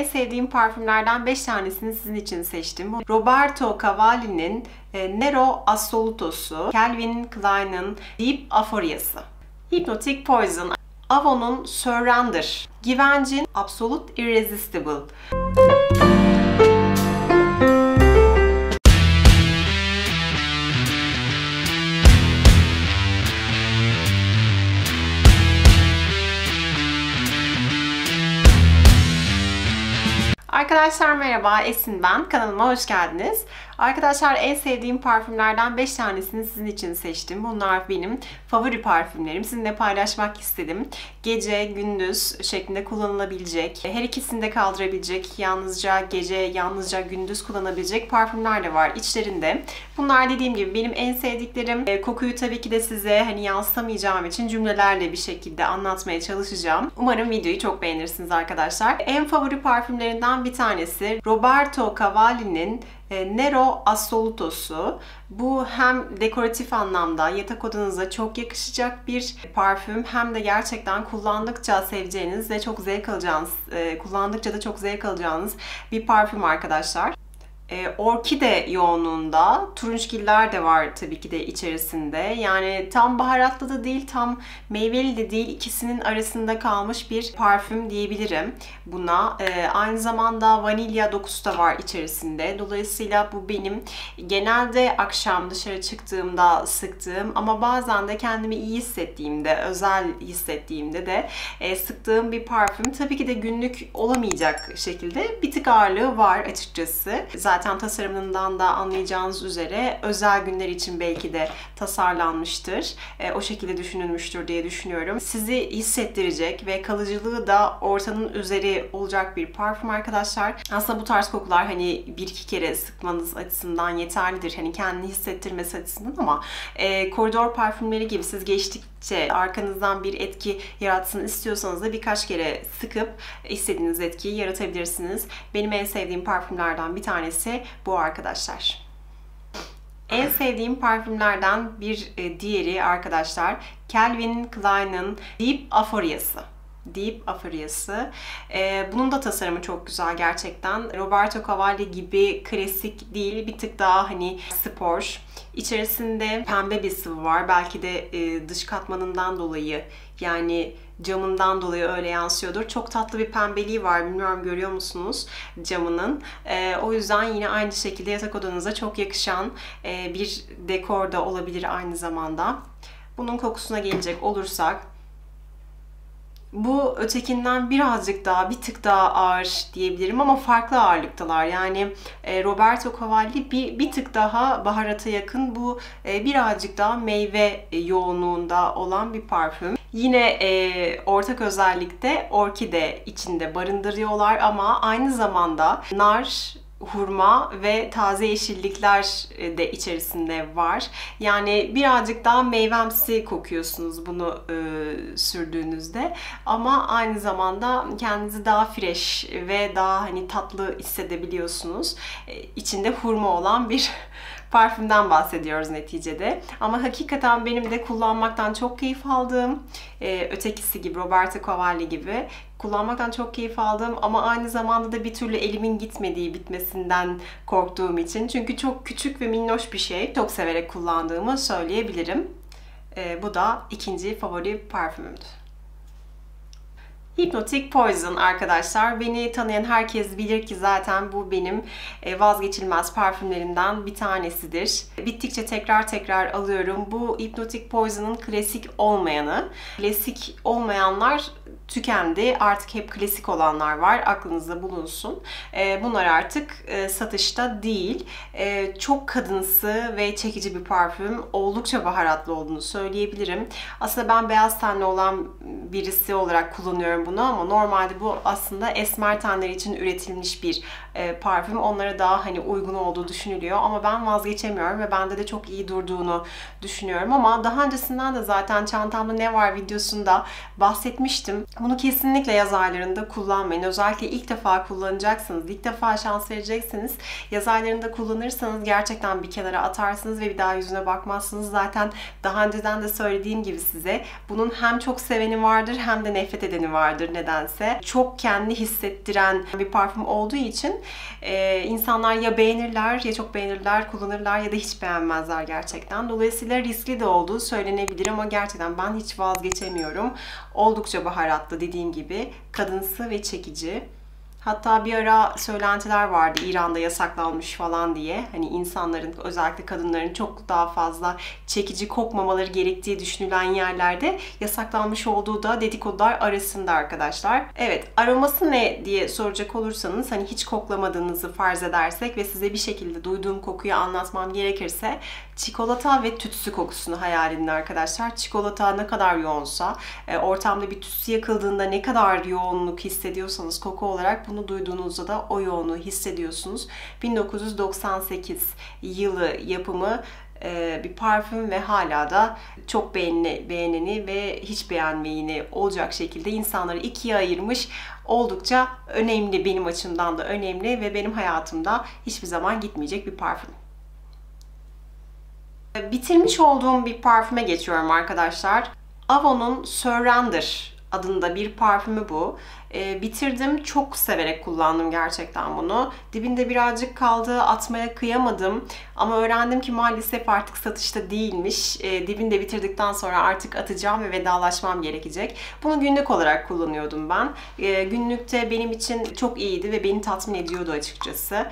en sevdiğim parfümlerden 5 tanesini sizin için seçtim. Roberto Cavalli'nin Nero Assoluto'su, Calvin Klein'in Deep Euphoria'sı, Hypnotic Poison, Avon'un Surrender, Givenchy'nin Absolute Irresistible. Arkadaşlar merhaba, Esin ben. Kanalıma hoş geldiniz. Arkadaşlar en sevdiğim parfümlerden 5 tanesini sizin için seçtim. Bunlar benim favori parfümlerim. Sizinle paylaşmak istedim. Gece, gündüz şeklinde kullanılabilecek, her ikisini de kaldırabilecek, yalnızca gece, yalnızca gündüz kullanabilecek parfümler de var içlerinde. Bunlar dediğim gibi benim en sevdiklerim. Kokuyu tabii ki de size hani yansıtamayacağım için cümlelerle bir şekilde anlatmaya çalışacağım. Umarım videoyu çok beğenirsiniz arkadaşlar. En favori parfümlerinden bir tanesi Roberto Cavalli'nin Nero Assoluto'su. Bu hem dekoratif anlamda yatak odanıza çok yakışacak bir parfüm, hem de gerçekten kullandıkça seveceğiniz ve çok zevk alacağınız, kullandıkça da çok zevk alacağınız bir parfüm arkadaşlar. Orkide yoğunluğunda, turunçgiller de var tabii ki de içerisinde. Yani tam baharatlı da değil, tam meyveli de değil, ikisinin arasında kalmış bir parfüm diyebilirim buna. Aynı zamanda vanilya dokusu da var içerisinde. Dolayısıyla bu benim genelde akşam dışarı çıktığımda sıktığım ama bazen de kendimi iyi hissettiğimde, özel hissettiğimde de sıktığım bir parfüm. Tabii ki de günlük olamayacak şekilde bir tık ağırlığı var açıkçası. Zaten tasarımından da anlayacağınız üzere özel günler için belki de tasarlanmıştır. O şekilde düşünülmüştür diye düşünüyorum. Sizi hissettirecek ve kalıcılığı da ortanın üzeri olacak bir parfüm arkadaşlar. Aslında bu tarz kokular hani bir iki kere sıkmanız açısından yeterlidir. Hani kendini hissettirmesi açısından, ama koridor parfümleri gibi siz geçtikçe arkanızdan bir etki yaratsın istiyorsanız da birkaç kere sıkıp istediğiniz etkiyi yaratabilirsiniz. Benim en sevdiğim parfümlerden bir tanesi bu arkadaşlar. En sevdiğim parfümlerden bir diğeri arkadaşlar Calvin Klein'in Deep Euphoria'sı. Deep Euphoria'sı. Bunun da tasarımı çok güzel gerçekten. Roberto Cavalli gibi klasik değil, bir tık daha hani spor. İçerisinde pembe bir sıvı var. Belki de dış katmanından dolayı, yani camından dolayı öyle yansıyordur. Çok tatlı bir pembeliği var. Bilmiyorum görüyor musunuz camının. O yüzden yine aynı şekilde yatak odanıza çok yakışan bir dekor da olabilir aynı zamanda. Bunun kokusuna gelecek olursak, bu ötekinden birazcık daha, bir tık daha ağır diyebilirim ama farklı ağırlıktalar. Yani Roberto Cavalli bir tık daha baharata yakın. Bu birazcık daha meyve yoğunluğunda olan bir parfüm. Yine ortak özellikte orkide içinde barındırıyorlar ama aynı zamanda nar, hurma ve taze yeşillikler de içerisinde var. Yani birazcık daha meyvemsi kokuyorsunuz bunu sürdüğünüzde. Ama aynı zamanda kendinizi daha fresh ve daha hani tatlı hissedebiliyorsunuz. İçinde hurma olan bir parfümden bahsediyoruz neticede. Ama hakikaten benim de kullanmaktan çok keyif aldığım, ötekisi gibi, Roberto Cavalli gibi kullanmaktan çok keyif aldığım ama aynı zamanda da bir türlü elimin gitmediği, bitmesinden korktuğum için. Çünkü çok küçük ve minnoş bir şey. Çok severek kullandığımı söyleyebilirim. Bu da ikinci favori parfümümdü. Hypnotic Poison arkadaşlar. Beni tanıyan herkes bilir ki zaten bu benim vazgeçilmez parfümlerimden bir tanesidir. Bittikçe tekrar alıyorum. Bu Hypnotic Poison'ın klasik olmayanı. Klasik olmayanlar tükendi. Artık hep klasik olanlar var. Aklınızda bulunsun. Bunlar artık satışta değil. Çok kadınsı ve çekici bir parfüm. Oldukça baharatlı olduğunu söyleyebilirim. Aslında ben beyaz tenli olan birisi olarak kullanıyorum bunu ama normalde bu aslında esmer tenleri için üretilmiş bir parfüm. Onlara daha hani uygun olduğu düşünülüyor ama ben vazgeçemiyorum ve bende de çok iyi durduğunu düşünüyorum. Ama daha öncesinden de zaten çantamda ne var videosunda bahsetmiştim. Bunu kesinlikle yaz aylarında kullanmayın. Özellikle ilk defa kullanacaksınız, ilk defa şans vereceksiniz. Yaz aylarında kullanırsanız gerçekten bir kenara atarsınız ve bir daha yüzüne bakmazsınız. Zaten daha önceden de söylediğim gibi size, bunun hem çok seveni vardır hem de nefret edeni vardır. vardır nedense. Çok kendi hissettiren bir parfüm olduğu için insanlar ya beğenirler, ya çok beğenirler, kullanırlar ya da hiç beğenmezler gerçekten. Dolayısıyla riskli de olduğu söylenebilir ama gerçekten ben hiç vazgeçemiyorum. Oldukça baharatlı, dediğim gibi kadınsı ve çekici. Hatta bir ara söylentiler vardı İran'da yasaklanmış falan diye. Hani insanların, özellikle kadınların çok daha fazla çekici kokmamaları gerektiği düşünülen yerlerde yasaklanmış olduğu da dedikodular arasında arkadaşlar. Evet, aroması ne diye soracak olursanız, hani hiç koklamadığınızı farz edersek ve size bir şekilde duyduğum kokuyu anlatmam gerekirse çikolata ve tütsü kokusunu hayal edin arkadaşlar. Çikolata ne kadar yoğunsa, ortamda bir tütsü yakıldığında ne kadar yoğunluk hissediyorsanız koku olarak, bunu duyduğunuzda da o yoğunluğu hissediyorsunuz. 1998 yılı yapımı bir parfüm ve hala da çok beğeneni ve hiç beğenmeyeni olacak şekilde insanları ikiye ayırmış. Oldukça önemli, benim açımdan da önemli ve benim hayatımda hiçbir zaman gitmeyecek bir parfüm. Bitirmiş olduğum bir parfüme geçiyorum arkadaşlar. Avon'un Surrender adında bir parfümü bu. Bitirdim. Çok severek kullandım gerçekten bunu. Dibinde birazcık kaldı. Atmaya kıyamadım. Ama öğrendim ki maalesef artık satışta değilmiş. Dibinde bitirdikten sonra artık atacağım ve vedalaşmam gerekecek. Bunu günlük olarak kullanıyordum ben. Günlükte benim için çok iyiydi ve beni tatmin ediyordu açıkçası.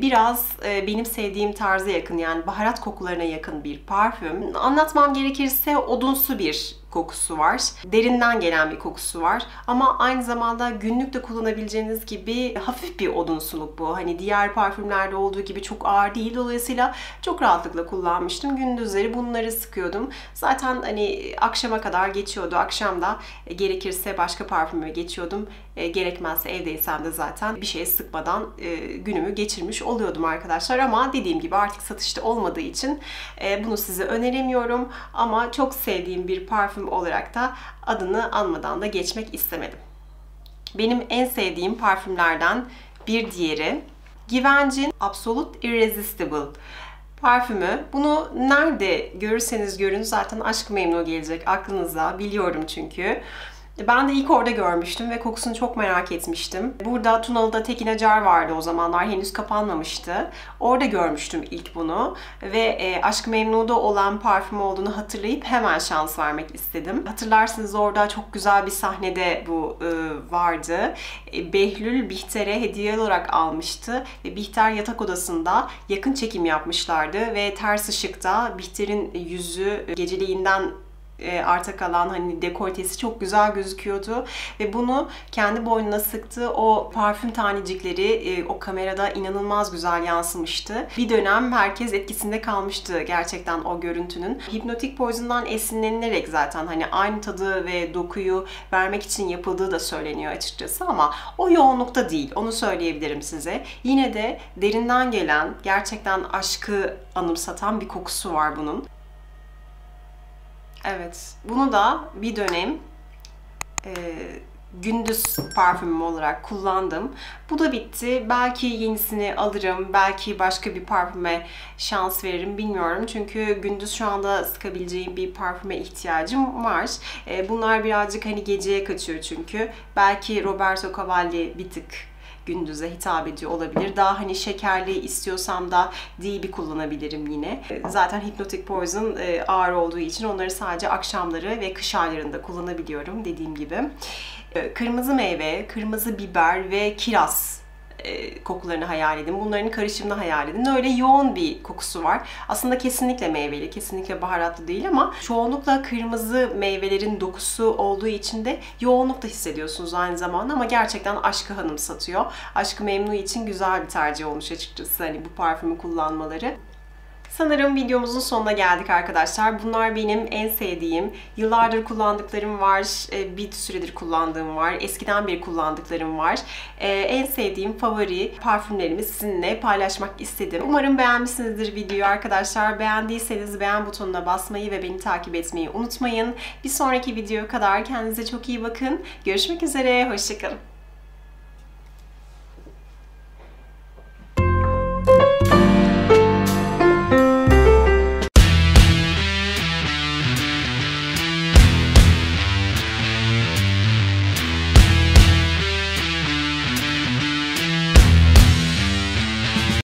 Biraz benim sevdiğim tarza yakın, yani baharat kokularına yakın bir parfüm. Anlatmam gerekirse odunsu bir kokusu var. Derinden gelen bir kokusu var. Ama aynı zamanda günlük de kullanabileceğiniz gibi hafif bir odunsuluk bu. Hani diğer parfümlerde olduğu gibi çok ağır değil. Dolayısıyla çok rahatlıkla kullanmıştım. Gündüzleri bunları sıkıyordum. Zaten hani akşama kadar geçiyordu. Akşam da gerekirse başka parfümüme geçiyordum. Gerekmezse evdeysem de zaten bir şeye sıkmadan günümü geçirmiş oluyordum arkadaşlar. Ama dediğim gibi artık satışta olmadığı için bunu size öneremiyorum. Ama çok sevdiğim bir parfüm olarak da adını anmadan da geçmek istemedim. Benim en sevdiğim parfümlerden bir diğeri Givenchy'nin Absolute Irresistible parfümü. Bunu nerede görürseniz görün zaten Aşk-ı Memnu gelecek aklınıza, biliyorum çünkü. Ben de ilk orada görmüştüm ve kokusunu çok merak etmiştim. Burada Tunalı'da Tekin Acar vardı o zamanlar, henüz kapanmamıştı. Orada görmüştüm ilk bunu ve Aşk-ı Memnu'da olan parfüm olduğunu hatırlayıp hemen şans vermek istedim. Hatırlarsınız orada çok güzel bir sahnede bu vardı. Behlül Bihter'e hediye olarak almıştı ve Bihter yatak odasında yakın çekim yapmışlardı ve ters ışıkta Bihter'in yüzü geceliğinden arta kalan hani dekoltesi çok güzel gözüküyordu ve bunu kendi boynuna sıktığı o parfüm tanecikleri o kamerada inanılmaz güzel yansımıştı. Bir dönem herkes etkisinde kalmıştı gerçekten o görüntünün. Hypnotic Poison'dan esinlenilerek zaten hani aynı tadı ve dokuyu vermek için yapıldığı da söyleniyor açıkçası ama o yoğunlukta değil, onu söyleyebilirim size. Yine de derinden gelen, gerçekten aşkı anımsatan bir kokusu var bunun. Evet, bunu da bir dönem gündüz parfümüm olarak kullandım. Bu da bitti. Belki yenisini alırım, belki başka bir parfüme şans veririm, bilmiyorum. Çünkü gündüz şu anda sıkabileceğim bir parfüme ihtiyacım var. Bunlar birazcık hani geceye kaçıyor çünkü. Belki Roberto Cavalli bir tık gündüze hitap ediyor olabilir. Daha hani şekerli istiyorsam da DB kullanabilirim yine. Zaten Hypnotic Poison ağır olduğu için onları sadece akşamları ve kış aylarında kullanabiliyorum dediğim gibi. Kırmızı meyve, kırmızı biber ve kiraz kokularını hayal edin. Bunların karışımını hayal edin. Öyle yoğun bir kokusu var. Aslında kesinlikle meyveli, kesinlikle baharatlı değil ama çoğunlukla kırmızı meyvelerin dokusu olduğu için de yoğunluk da hissediyorsunuz aynı zamanda ama gerçekten aşkı hanımsatıyor. Aşk-ı Memnu için güzel bir tercih olmuş açıkçası hani bu parfümü kullanmaları. Sanırım videomuzun sonuna geldik arkadaşlar. Bunlar benim en sevdiğim, yıllardır kullandıklarım var, bir süredir kullandığım var, eskiden beri kullandıklarım var. En sevdiğim favori parfümlerimi sizinle paylaşmak istedim. Umarım beğenmişsinizdir videoyu arkadaşlar. Beğendiyseniz beğen butonuna basmayı ve beni takip etmeyi unutmayın. Bir sonraki videoya kadar kendinize çok iyi bakın. Görüşmek üzere, hoşçakalın.